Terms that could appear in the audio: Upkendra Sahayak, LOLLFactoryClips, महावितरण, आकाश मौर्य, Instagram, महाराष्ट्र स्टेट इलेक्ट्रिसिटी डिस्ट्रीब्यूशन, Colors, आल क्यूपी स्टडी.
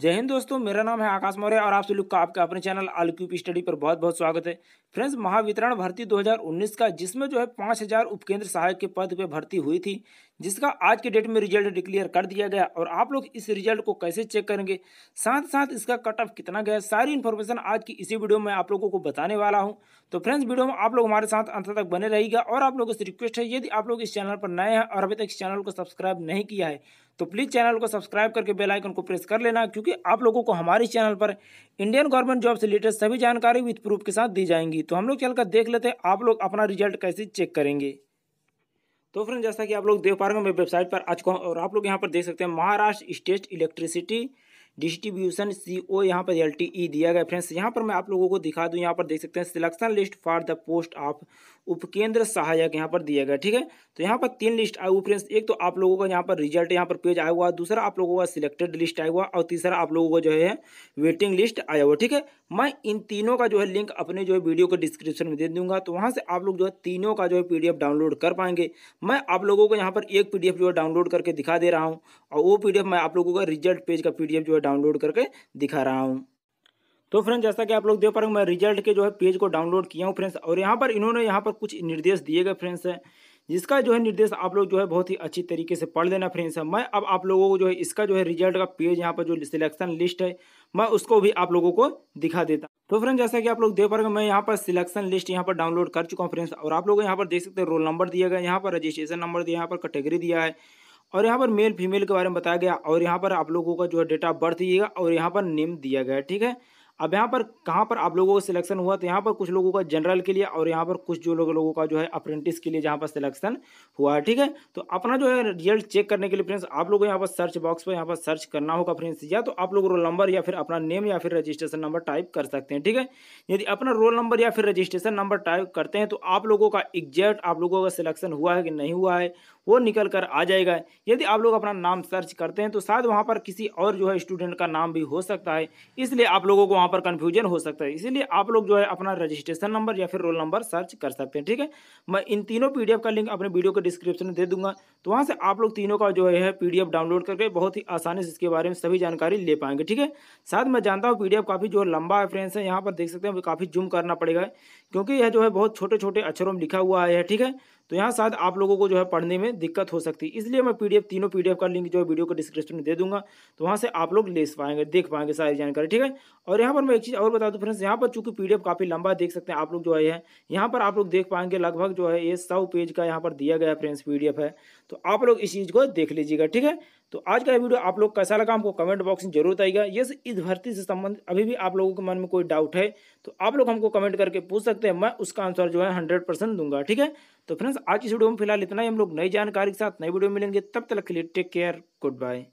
जय हिंद दोस्तों, मेरा नाम है आकाश मौर्य और आप सभी लोग का आपके अपने चैनल आल क्यूपी स्टडी पर बहुत बहुत स्वागत है। फ्रेंड्स, महावितरण भर्ती 2019 का, जिसमें जो है 5000 उपकेंद्र सहायक के पद पे भर्ती हुई थी, जिसका आज के डेट में रिजल्ट डिक्लेयर कर दिया गया। और आप लोग इस रिजल्ट को कैसे चेक करेंगे, साथ साथ इसका कट ऑफ कितना गया, सारी इन्फॉर्मेशन आज की इसी वीडियो में आप लोगों को बताने वाला हूँ। तो फ्रेंड्स, वीडियो में आप लोग हमारे साथ अंत तक बने रहेगा। और आप लोगों से रिक्वेस्ट है, यदि आप लोग इस चैनल पर नए हैं और अभी तक इस चैनल को सब्सक्राइब नहीं किया है तो प्लीज़ चैनल को सब्सक्राइब करके बेल आइकन को प्रेस कर लेना, क्योंकि आप लोगों को हमारे चैनल पर इंडियन गवर्नमेंट जॉब से रिलेटेड सभी जानकारी विद प्रूफ के साथ दी जाएंगी। तो हम लोग चल कर देख लेते हैं आप लोग अपना रिजल्ट कैसे चेक करेंगे। तो फ्रेंड्स, जैसा कि आप लोग देख पा रहे हैं, मैं वेबसाइट पर आ चुका हूँ और आप लोग यहाँ पर देख सकते हैं महाराष्ट्र स्टेट इलेक्ट्रिसिटी डिस्ट्रीब्यूशन CO यहाँ पर LTE दिया गया। फ्रेंड्स, यहाँ पर मैं आप लोगों को दिखा दूँ, यहाँ पर देख सकते हैं selection list for the post of उपकेंद्र सहायक यहाँ पर दिया गया। ठीक है, तो यहाँ पर 3 लिस्ट आई हुई। फ्रेंड्स, एक तो आप लोगों का यहाँ पर रिजल्ट यहाँ पर पेज आया हुआ, दूसरा आप लोगों का सिलेक्टेड लिस्ट आया हुआ और तीसरा आप लोगों का जो है वेटिंग लिस्ट आया हुआ। ठीक है, मैं इन तीनों का जो है लिंक अपने जो है वीडियो के डिस्क्रिप्शन में दे दूंगा, तो वहाँ से आप लोग जो है तीनों का जो है PDF डाउनलोड कर पाएंगे। मैं आप लोगों को यहाँ पर एक PDF जो है डाउनलोड करके दिखा दे रहा हूँ और वो PDF मैं आप लोगों का रिजल्ट पेज का PDF जो है डाउनलोड करके दिखा रहा हूँ। तो फ्रेंड्स, जैसा कि आप लोग देख पा रहे हैं, मैं रिजल्ट के जो है पेज को डाउनलोड किया हूँ। फ्रेंड्स, और यहाँ पर इन्होंने यहाँ पर कुछ निर्देश दिए गए फ्रेंड्स है, जिसका जो है निर्देश आप लोग जो है बहुत ही अच्छी तरीके से पढ़ लेना फ्रेंड्स है। मैं अब आप लोगों को जो है इसका जो है रिजल्ट का पेज यहाँ पर जो सिलेक्शन लिस्ट है, मैं उसको भी आप लोगों को दिखा देता। तो फ्रेंड्स, जैसा कि आप लोग देख पा रहे हैं, मैं यहाँ पर सिलेक्शन लिस्ट यहाँ पर डाउनलोड कर चुका हूँ फ्रेंड्स। और आप लोग यहाँ पर देख सकते हैं रोल नंबर दिया गया, यहाँ पर रजिस्ट्रेशन नंबर दिया, यहाँ पर कैटेगरी दिया है और यहाँ पर मेल फीमेल के बारे में बताया गया और यहाँ पर आप लोगों का जो है डेट ऑफ बर्थ दिएगा और यहाँ पर नेम दिया गया। ठीक है, अब यहाँ पर कहाँ पर आप लोगों का सिलेक्शन हुआ, तो यहाँ पर कुछ लोगों का जनरल के लिए और यहाँ पर कुछ जो लोगों का जो है अप्रेंटिस के लिए जहाँ पर सिलेक्शन हुआ है। ठीक है, तो अपना जो है रिजल्ट चेक करने के लिए फ्रेंड्स आप लोगों को यहाँ पर सर्च बॉक्स पर यहाँ पर सर्च करना होगा फ्रेंड्स। या तो आप लोग रोल नंबर या फिर अपना नेम या फिर रजिस्ट्रेशन नंबर टाइप कर सकते हैं। ठीक है, यदि अपना रोल नंबर या फिर रजिस्ट्रेशन नंबर टाइप करते हैं तो आप लोगों का एग्जैक्ट आप लोगों का सिलेक्शन हुआ है कि नहीं हुआ है वो निकल कर आ जाएगा। यदि आप लोग अपना नाम सर्च करते हैं तो शायद वहाँ पर किसी और जो है स्टूडेंट का नाम भी हो सकता है, इसलिए आप लोगों को वहाँ पर कन्फ्यूजन हो सकता है। इसीलिए आप लोग जो है अपना रजिस्ट्रेशन नंबर या फिर रोल नंबर सर्च कर सकते हैं। ठीक है, मैं इन तीनों PDF का लिंक अपने वीडियो के डिस्क्रिप्शन में दे दूंगा, तो वहाँ से आप लोग तीनों का जो है PDF डाउनलोड करके बहुत ही आसानी से इसके बारे में सभी जानकारी ले पाएंगे। ठीक है, साथ मैं जानता हूँ PDF काफ़ी जो लंबा है फ्रेंड्स है, यहाँ पर देख सकते हैं काफ़ी जूम करना पड़ेगा क्योंकि यह जो है बहुत छोटे छोटे अक्षरों में लिखा हुआ है। ठीक है, तो यहाँ शायद आप लोगों को जो है पढ़ने में दिक्कत हो सकती है, इसलिए मैं तीनों PDF का लिंक जो है वीडियो के डिस्क्रिप्शन में दे दूंगा, तो वहाँ से आप लोग ले पाएंगे देख पाएंगे सारी जानकारी। ठीक है, और यहाँ पर मैं एक चीज़ और बता दूँ फ्रेंड्स, यहाँ पर चूंकि PDF काफ़ी लंबा देख सकते हैं आप लोग जो है, यहाँ पर आप लोग देख पाएंगे लगभग जो है ये 100 पेज का यहाँ पर दिया गया फ्रेंड्स PDF है, तो आप लोग इस चीज़ को देख लीजिएगा। ठीक है, तो आज का वीडियो आप लोग कैसा लगा हमको कमेंट बॉक्स में जरूर बताइएगा। यस, इस भर्ती से संबंधित अभी भी आप लोगों के मन में कोई डाउट है तो आप लोग हमको कमेंट करके पूछ सकते हैं, मैं उसका आंसर जो है 100% दूंगा। ठीक है, तो फ्रेंड्स आज इस वीडियो में फिलहाल इतना ही। हम लोग नई जानकारी के साथ नई वीडियो मिलेंगे, तब तक के लिए टेक केयर, गुड बाय।